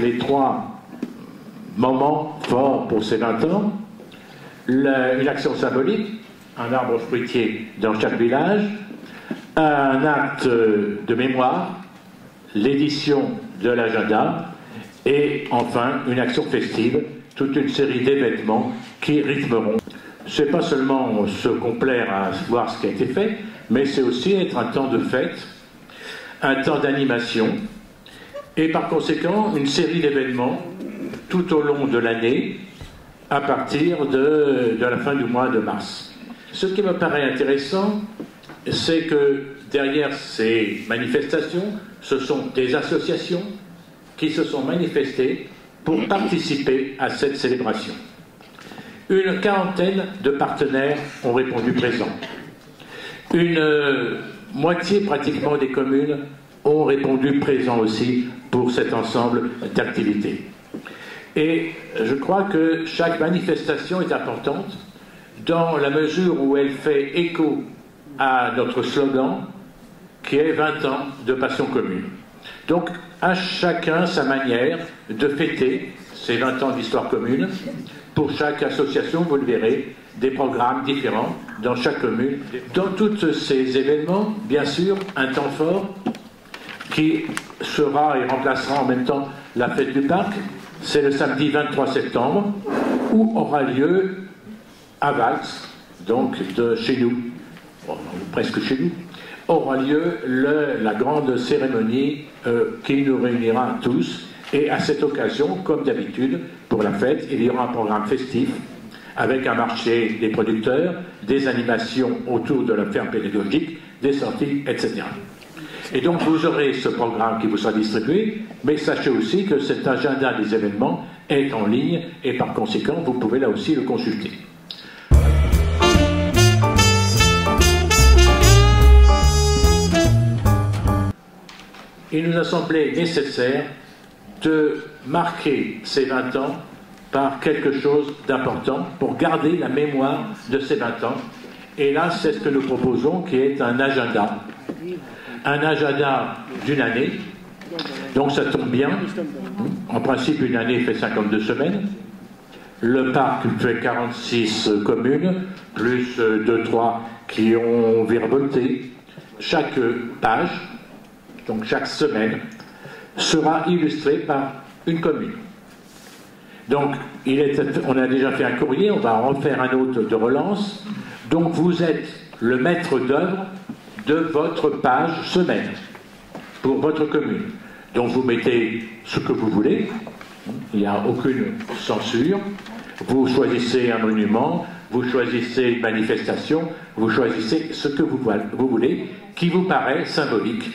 les trois moments forts pour ces 20 ans. Une action symbolique, un arbre fruitier dans chaque village, un acte de mémoire, l'édition de l'agenda, et enfin une action festive, toute une série d'événements qui rythmeront. Ce n'est pas seulement se complaire à voir ce qui a été fait, mais c'est aussi être un temps de fête, un temps d'animation, et par conséquent une série d'événements tout au long de l'année, à partir de la fin du mois de mars. Ce qui me paraît intéressant, c'est que derrière ces manifestations, ce sont des associations qui se sont manifestées pour participer à cette célébration. Une quarantaine de partenaires ont répondu présents. Une moitié pratiquement des communes ont répondu présents aussi pour cet ensemble d'activités. Et je crois que chaque manifestation est importante dans la mesure où elle fait écho à notre slogan qui est 20 ans de passion commune. Donc à chacun sa manière de fêter ces 20 ans d'histoire commune. Pour chaque association, vous le verrez, des programmes différents dans chaque commune. Dans tous ces événements, bien sûr, un temps fort qui sera et remplacera en même temps la fête du parc. C'est le samedi 23 septembre, où aura lieu à Vals, donc de chez nous, bon, presque chez nous, aura lieu la grande cérémonie qui nous réunira tous. Et à cette occasion, comme d'habitude, pour la fête, il y aura un programme festif avec un marché des producteurs, des animations autour de la ferme pédagogique, des sorties, etc. Et donc vous aurez ce programme qui vous sera distribué, mais sachez aussi que cet agenda des événements est en ligne et par conséquent vous pouvez là aussi le consulter. Il nous a semblé nécessaire de marquer ces 20 ans par quelque chose d'important pour garder la mémoire de ces 20 ans. Et là, c'est ce que nous proposons qui est un agenda d'une année, donc ça tombe bien, en principe une année fait 52 semaines, le parc fait 46 communes, plus 2-3 qui ont virevolté, chaque page, donc chaque semaine, sera illustrée par une commune. Donc on a déjà fait un courrier, on va en refaire un autre de relance, donc vous êtes le maître d'œuvre de votre page semaine pour votre commune. Donc vous mettez ce que vous voulez, il n'y a aucune censure, vous choisissez un monument, vous choisissez une manifestation, vous choisissez ce que vous voulez qui vous paraît symbolique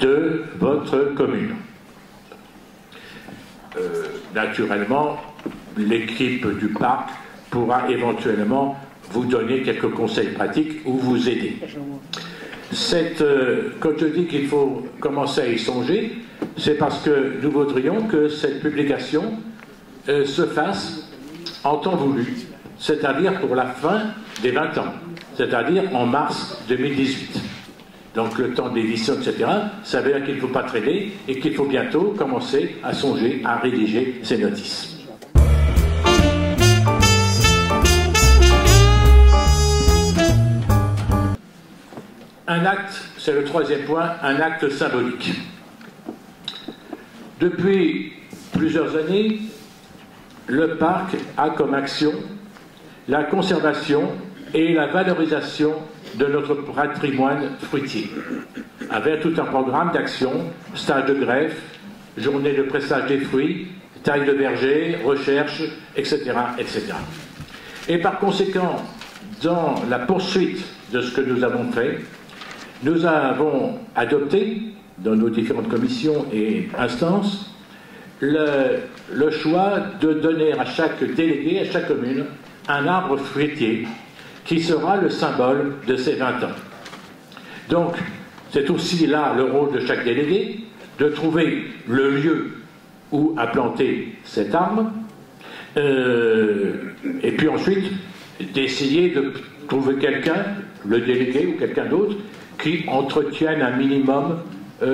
de votre commune. Naturellement, l'équipe du parc pourra éventuellement vous donner quelques conseils pratiques ou vous aider. Quand je dis qu'il faut commencer à y songer, c'est parce que nous voudrions que cette publication se fasse en temps voulu, c'est-à-dire pour la fin des 20 ans, c'est-à-dire en mars 2018. Donc le temps d'édition, etc., ça veut dire qu'il ne faut pas traîner et qu'il faut bientôt commencer à songer à rédiger ces notices. Un acte, c'est le troisième point, un acte symbolique. Depuis plusieurs années, le parc a comme action la conservation et la valorisation de notre patrimoine fruitier, avec tout un programme d'actions, stage de greffe, journée de pressage des fruits, taille de verger, recherche, etc., etc. Et par conséquent, dans la poursuite de ce que nous avons fait, nous avons adopté, dans nos différentes commissions et instances, le choix de donner à chaque délégué, à chaque commune, un arbre fruitier qui sera le symbole de ces 20 ans. Donc, c'est aussi là le rôle de chaque délégué, de trouver le lieu où à planter cet arbre, et puis ensuite, d'essayer de trouver quelqu'un, le délégué ou quelqu'un d'autre, qui entretiennent un minimum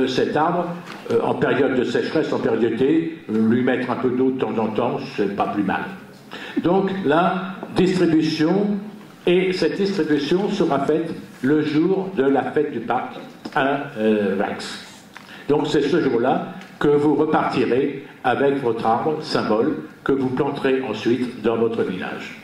cet arbre en période de sécheresse, en période d'été, lui mettre un peu d'eau de temps en temps, c'est pas plus mal. Donc la distribution, et cette distribution sera faite le jour de la fête du Pâques à Vax. Donc c'est ce jour-là que vous repartirez avec votre arbre symbole que vous planterez ensuite dans votre village.